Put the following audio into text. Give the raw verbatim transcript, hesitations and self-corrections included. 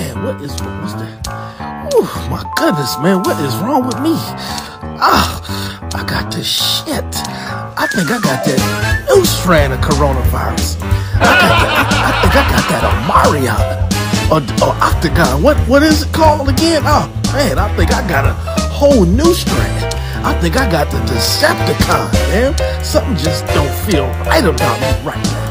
Man, what is what's that? Oh my goodness, man, what is wrong with me? Ah, I got this shit. I think I got that new strand of coronavirus. I, got that, I think I got that Omaria or, or Octagon. What what is it called again? Oh man, I think I got a whole new strand. I think I got the Decepticon, man. Something just don't feel right about me right now.